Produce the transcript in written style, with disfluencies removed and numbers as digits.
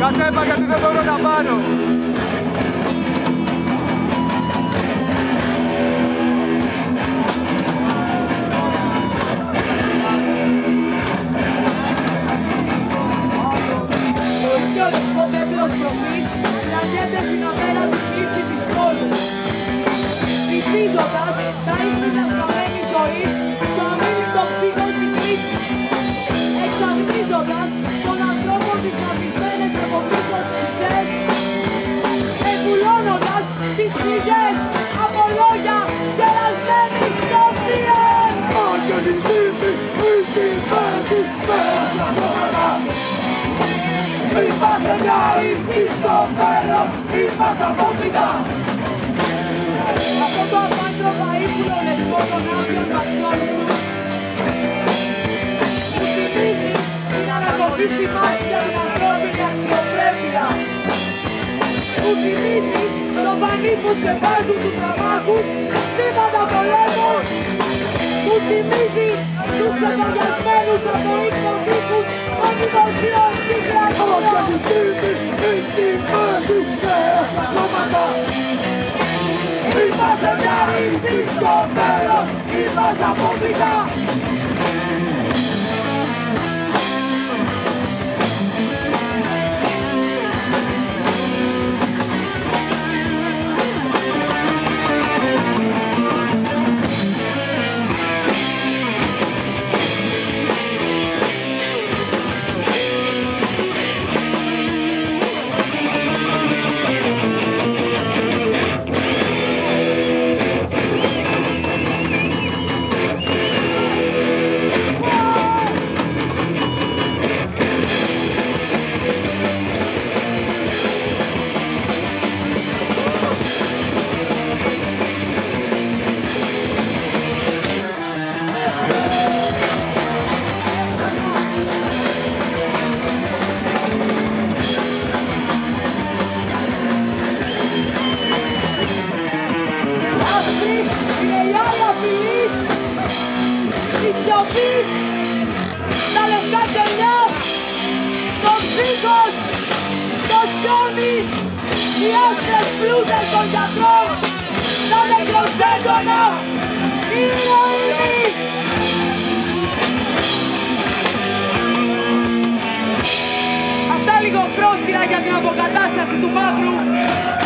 Κατέβα γιατί δεν μπορώ να πάρω. Ο Γιώργος Ποντεμπλός προφής πλανιέται στην αμέρα του νύχτη της πόλης. Πηδίζοντας τα ίχνη χαμένη ζωής, το αμύμητο ψύχο της νύχτης. Εξαγνίζοντας τον ανθρώπο της αμυθένεται από πίσω στις θες, εκουλώνοντας τις φυγές από λόγια κερασμένης σοφίας. Μάγια της νύχτης, μη συμβαίνεις πέρα από μένα. Είμαστε μια ύφη στο μέρος, είμαστε από πίτα. Αυτό το απάντροπα ήσουν ο λεσμό των άδειων βασιόλου που θυμίζει την ανακοπήση μας για την ανθρώπινη αξιοπρέπεια, που θυμίζει το πανί που ξεβάζουν τους αμάχους θύματα πολέμων, που θυμίζει τους ξεπαγιασμένους από ίχνοτήπους των δημοσίων συγκρατών. Όποια τους θυμίζεις την θυμάζεις νέας ατόματα. Είμαστε μια ύφη στο μέρος, είμαστε από πίτα. Τα λεφτά κενιά, τον φύγος, το σκόνη, οι άστρες πλούτες των γιατρών, τα νεκροζέντονα, η ηρωίνη. Αυτά λίγο πρόστιρα για την αποκατάσταση του μαύρου.